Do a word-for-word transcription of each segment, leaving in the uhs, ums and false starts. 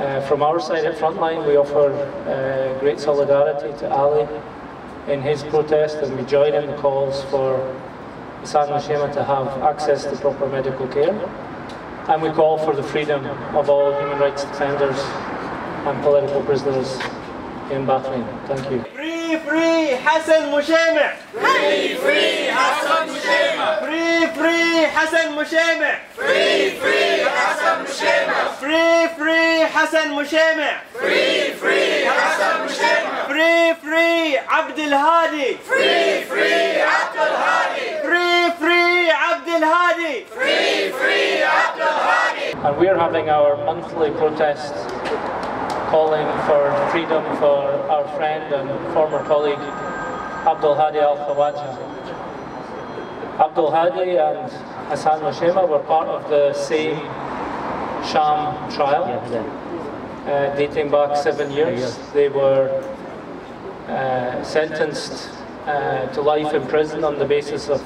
Uh, from our side at Frontline, we offer uh, great solidarity to Ali in his protest, and we join in the calls for Hassan Mushaima to have access to proper medical care. And we call for the freedom of all human rights defenders and political prisoners in Bahrain. Thank you. Free, free Hassan Mushaima! Free, free Hassan Mushaima! Free, free Hassan Mushaima! Free, free Hassan Mushaima! Free, free Hassan Mushaima! Free, free Hassan Mushaima! Free, free Abdul Hadi! Free, free Abdul Hadi! Free, free Abdul Hadi! Free, free Abdul Hadi! And we are having our monthly protests, calling for freedom for our friend and former colleague, Abdul Hadi Al Khawaja. Abdul Hadi and Hassan Mushaima were part of the same Sham trial, uh, dating back seven years. They were uh, sentenced uh, to life in prison on the basis of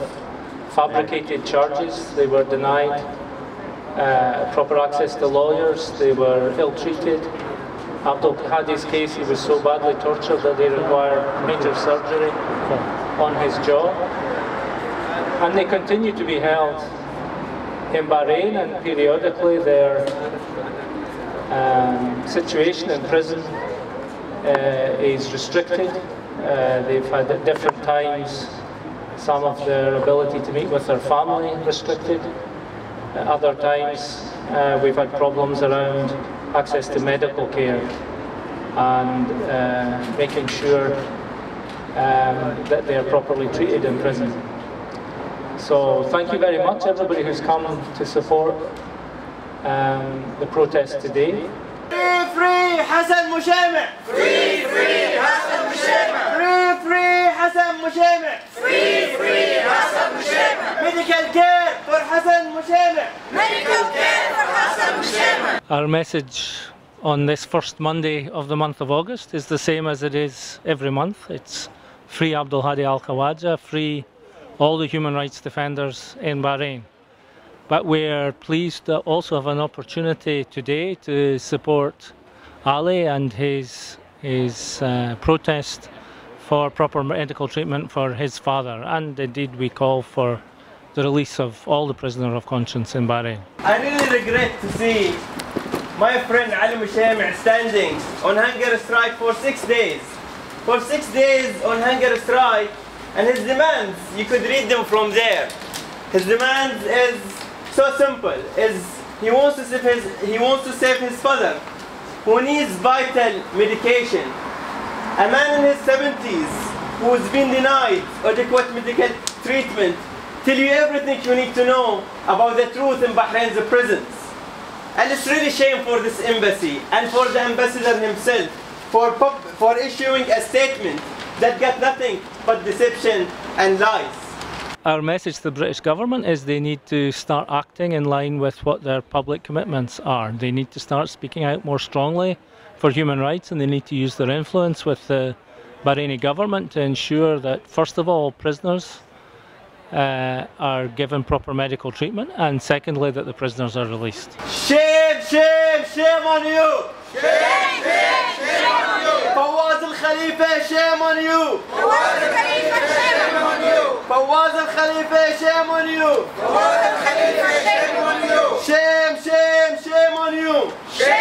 fabricated charges. They were denied uh, proper access to lawyers. They were ill-treated. Abdul Hadi's case, he was so badly tortured that they required major surgery on his jaw. And they continue to be held in Bahrain, and periodically their um, situation in prison uh, is restricted. Uh, they've had at different times some of their ability to meet with their family restricted. At other times uh, we've had problems around access to medical care and uh, making sure um, that they are properly treated in prison. So thank you very much, everybody who's come to support um, the protest today. Free, free Hassan Mushaima! Free, free Hassan Mushaima! Free, free Hassan Mushaima! Free, free Hassan Mushaima! Medical care for Hassan Mushaima! Medical care for Hassan Mushaima! Our message on this first Monday of the month of August is the same as it is every month. It's free Abdul Hadi Al Khawaja, free all the human rights defenders in Bahrain. But we're pleased to also have an opportunity today to support Ali and his, his uh, protest for proper medical treatment for his father. And indeed we call for the release of all the prisoners of conscience in Bahrain. I really regret to see my friend Ali Mushaima standing on hunger strike for six days. For six days on hunger strike, and his demands, you could read them from there. His demand is so simple. Is he wants to save his he wants to save his father, who needs vital medication. A man in his seventies who has been denied adequate medical treatment. Tell you everything you need to know about the truth in Bahrain's prisons. And it's really shame for this embassy and for the ambassador himself for pop, for issuing a statement that got nothing but deception and lies. Our message to the British government is they need to start acting in line with what their public commitments are. They need to start speaking out more strongly for human rights, and they need to use their influence with the Bahraini government to ensure that, first of all, prisoners uh, are given proper medical treatment, and secondly, that the prisoners are released. Shame, shame, shame on you! Shame, shame, shame, shame on you! Bawaz al-Khalifa, shame on you! Bawaz al-Khalifa, shame on you! Bawaz al-Khalifa, shame on you! Bawaz al-Khalifa, shame on you! Shame, shame, shame on you! Shame.